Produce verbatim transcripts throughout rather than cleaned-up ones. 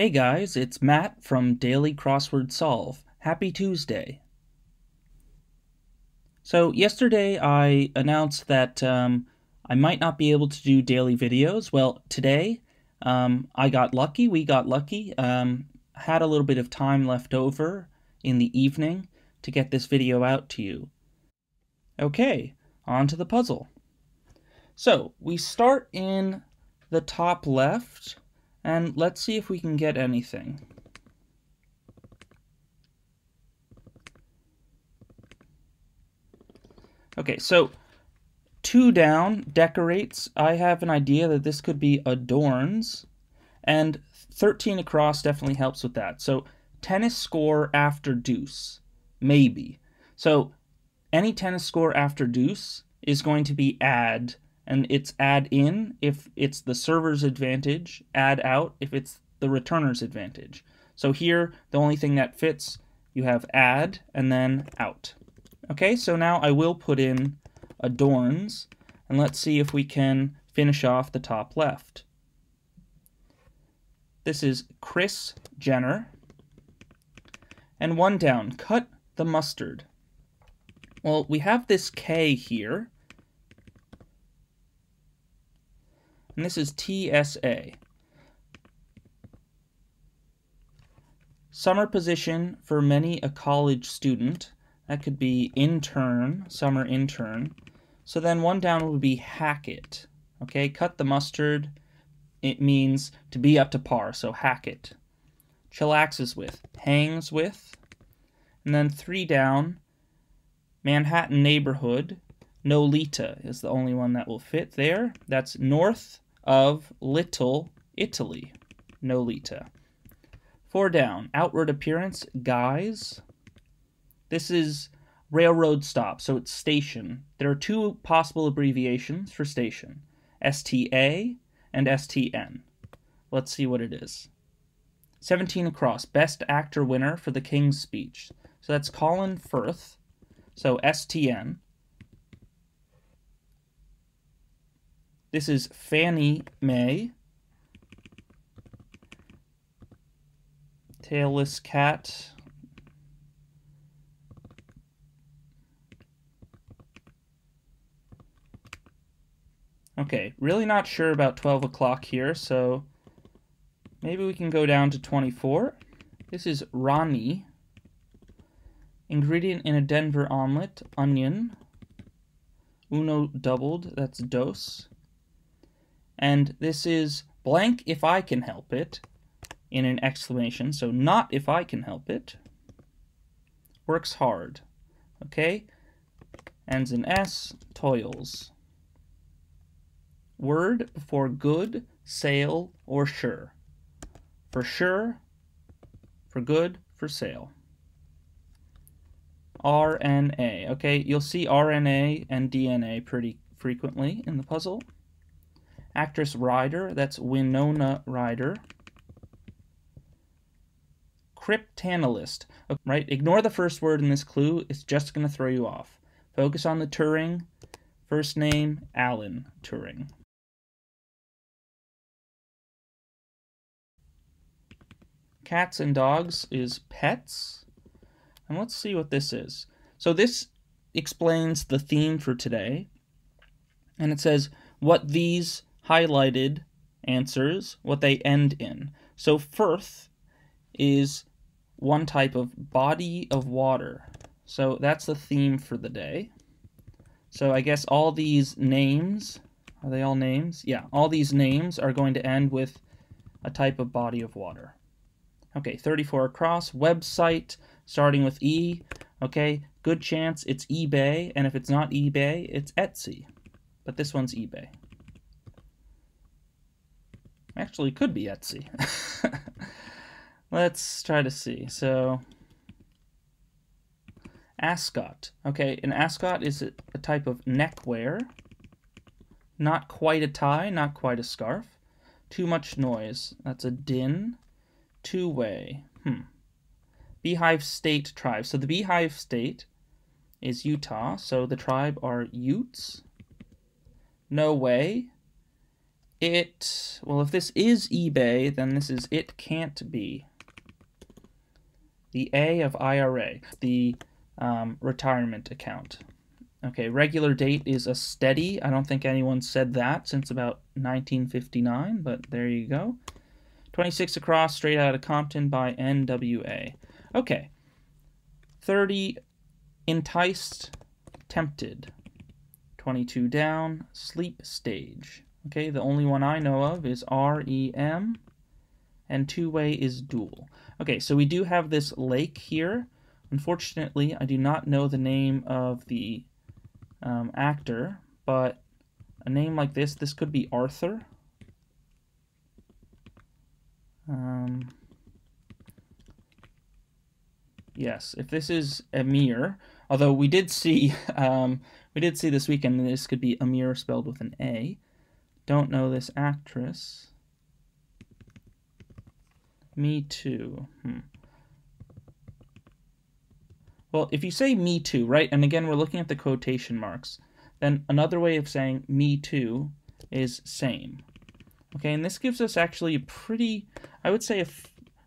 Hey guys, it's Matt from Daily Crossword Solve. Happy Tuesday. So yesterday I announced that um, I might not be able to do daily videos. Well, today um, I got lucky, we got lucky, um, had a little bit of time left over in the evening to get this video out to you. Okay, on to the puzzle. So we start in the top left. And let's see if we can get anything. Okay, so two down, decorates. I have an idea that this could be adorns. And thirteen across definitely helps with that. So tennis score after deuce, maybe. So any tennis score after deuce is going to be add. And it's add in if it's the server's advantage, add out if it's the returner's advantage. So here, the only thing that fits, you have add and then out. Okay, so now I will put in adorns, and let's see if we can finish off the top left. This is Kris Jenner. And one down, cut the mustard. Well, we have this K here. And this is T S A. Summer position for many a college student. That could be intern, summer intern. So then one down would be hack it. Okay, cut the mustard. It means to be up to par, so hack it. Chillaxes with, hangs with. And then three down, Manhattan neighborhood. Nolita is the only one that will fit there. That's north of Little Italy, Nolita. Four down, outward appearance, guys. This is railroad stop, so it's station. There are two possible abbreviations for station, S T A and S T N. Let's see what it is. seventeen across, best actor winner for the King's Speech. So that's Colin Firth, so S T N. This is Fannie Mae. Tailless cat. Okay, really not sure about twelve o'clock here, so maybe we can go down to twenty-four. This is Ronnie. Ingredient in a Denver omelet, onion. Uno doubled, that's dos. And this is blank if I can help it, in an exclamation, so not if I can help it. Works hard, okay? Ends in S, toils. Word for good, sale, or sure. For sure, for good, for sale. R N A, okay? You'll see R N A and D N A pretty frequently in the puzzle. Actress Ryder, that's Winona Ryder. Cryptanalyst, right? Ignore the first word in this clue. It's just going to throw you off. Focus on the Turing. First name, Alan Turing. Cats and dogs is pets. And let's see what this is. So this explains the theme for today. And it says what these highlighted answers, what they end in. So Firth is one type of body of water. So that's the theme for the day. So I guess all these names, are they all names? Yeah, all these names are going to end with a type of body of water. Okay, thirty-four across, website, starting with E. Okay, good chance it's eBay, and if it's not eBay, it's Etsy. But this one's eBay. Actually, it could be Etsy. Let's try to see. So, ascot. Okay, an ascot is a type of neckwear. Not quite a tie, not quite a scarf. Too much noise. That's a din. Two-way. Hmm. Beehive state tribe. So the Beehive state is Utah. So the tribe are Utes. No way. it, well, if this is eBay, then this is it can't be. The A of I R A, the um, retirement account. Okay, regular date is a steady. I don't think anyone said that since about nineteen fifty-nine, but there you go. twenty-six across, straight out of Compton by N W A. Okay, thirty, enticed, tempted. twenty-two down, sleep stage. Okay, the only one I know of is R E M, and two-way is dual. Okay, so we do have this lake here. Unfortunately, I do not know the name of the um, actor, but a name like this, this could be Arthur. Um, yes, if this is Amir, although we did see um, we did see this weekend that this could be Amir spelled with an A. Don't know this actress. Me too. Hmm. Well, if you say me too, right, and again we're looking at the quotation marks, then another way of saying me too is same. Okay, and this gives us actually a pretty, I would say a,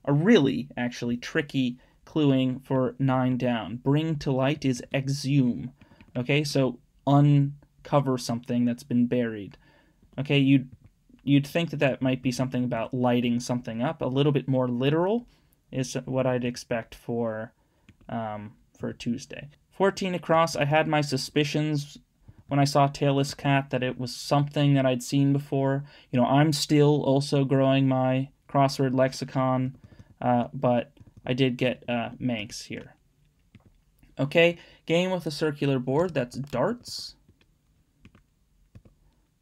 a really actually tricky cluing for nine down. Bring to light is exhume. Okay, so uncover something that's been buried. Okay, you'd, you'd think that that might be something about lighting something up. A little bit more literal is what I'd expect for... Um, for Tuesday. fourteen across, I had my suspicions when I saw Tailless Cat that it was something that I'd seen before. You know, I'm still also growing my crossword lexicon, uh, but I did get uh, Manx here. Okay, game with a circular board, that's darts.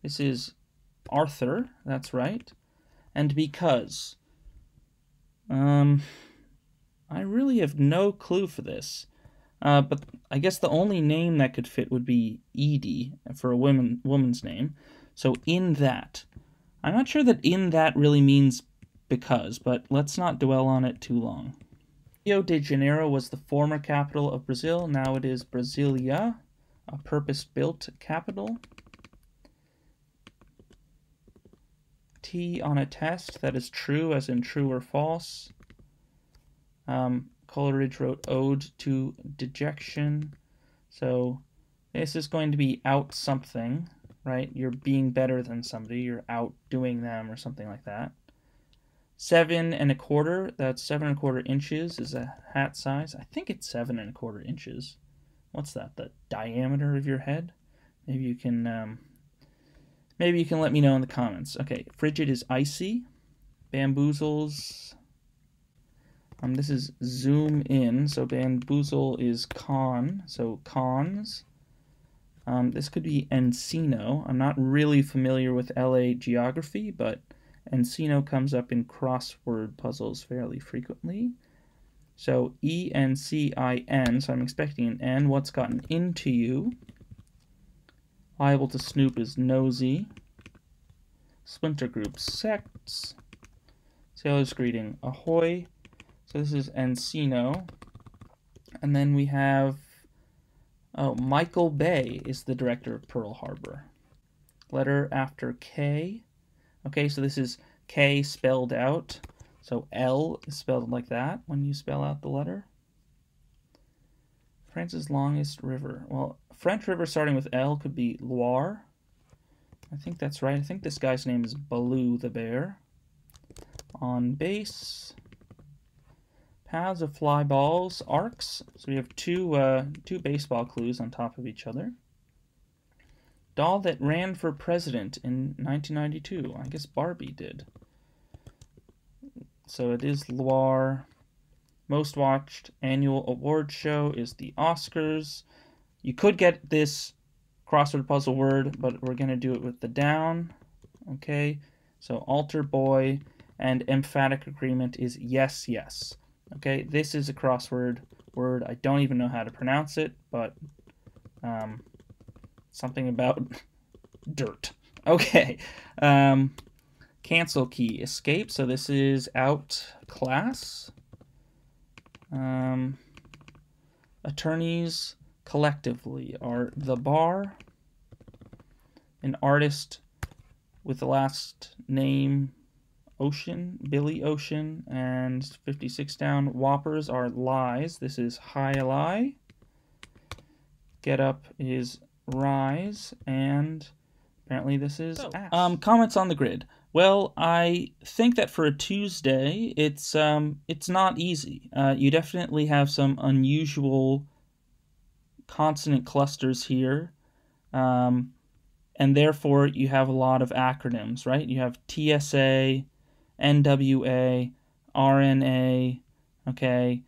This is Arthur, that's right. And because. Um... I really have no clue for this, uh, but I guess the only name that could fit would be Edie for a woman woman's name. So in that, I'm not sure that in that really means because, but let's not dwell on it too long. Rio de Janeiro was the former capital of Brazil. Now it is Brasilia, a purpose-built capital. T on a test, that is true as in true or false. Um, Coleridge wrote Ode to Dejection, so this is going to be out something, right? You're being better than somebody, you're outdoing them or something like that. Seven and a quarter, that's seven and a quarter inches is a hat size. I think it's seven and a quarter inches. What's that, the diameter of your head? Maybe you can, um, maybe you can let me know in the comments. Okay, frigid is icy, bamboozles... Um, this is zoom in, so bamboozle is con, so cons. Um, this could be Encino. I'm not really familiar with L A geography, but Encino comes up in crossword puzzles fairly frequently. So E N C I N, so I'm expecting an N. What's gotten into you? Liable to snoop is nosy. Splinter group, sects. Sailor's greeting, ahoy. So this is Encino, and then we have, oh, Michael Bay is the director of Pearl Harbor. Letter after K. Okay, so this is K spelled out, so L is spelled like that when you spell out the letter. France's longest river. Well, French river starting with L could be Loire. I think that's right. I think this guy's name is Baloo the bear. On base. Paths of fly balls, arcs. So we have two uh, two baseball clues on top of each other. Doll that ran for president in nineteen ninety-two. I guess Barbie did. So it is Loire. Most watched annual award show is the Oscars. You could get this crossword puzzle word, but we're going to do it with the down. Okay, so altar boy and emphatic agreement is yes, yes. Okay, this is a crossword word. I don't even know how to pronounce it, but um, something about dirt. Okay, um, cancel key, escape. So this is out class. Um, attorneys collectively are the bar. An artist with the last name Ocean, Billy Ocean, and fifty-six down. Whoppers are lies. This is high lie. Get up is rise, and apparently this is oh. ass. Um, comments on the grid. Well, I think that for a Tuesday, it's um, it's not easy. Uh, you definitely have some unusual consonant clusters here, um, and therefore you have a lot of acronyms, right? You have T S A, N W A, R N A, okay,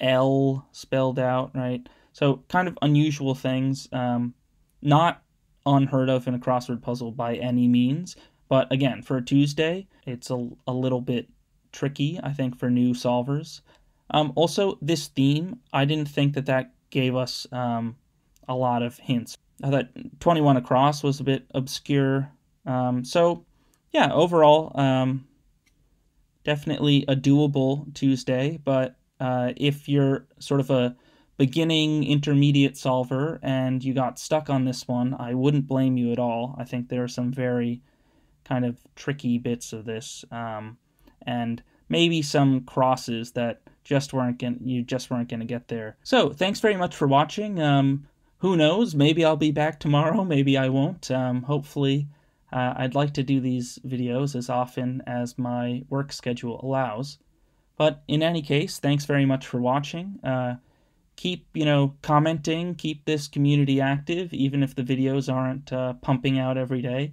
L spelled out, right? So kind of unusual things, um, not unheard of in a crossword puzzle by any means. But again, for a Tuesday, it's a, a little bit tricky, I think, for new solvers. Um, also, this theme, I didn't think that that gave us um, a lot of hints. I thought twenty-one across was a bit obscure. Um, so, yeah, overall, um, definitely a doable Tuesday. But uh, if you're sort of a beginning intermediate solver and you got stuck on this one, I wouldn't blame you at all. I think there are some very kind of tricky bits of this, um, and maybe some crosses that just weren't gonna, you just weren't going to get there. So thanks very much for watching. Um, who knows? Maybe I'll be back tomorrow. Maybe I won't. Um, hopefully, uh, I'd like to do these videos as often as my work schedule allows. But in any case, thanks very much for watching. Uh, keep, you know, commenting. Keep this community active, even if the videos aren't uh, pumping out every day.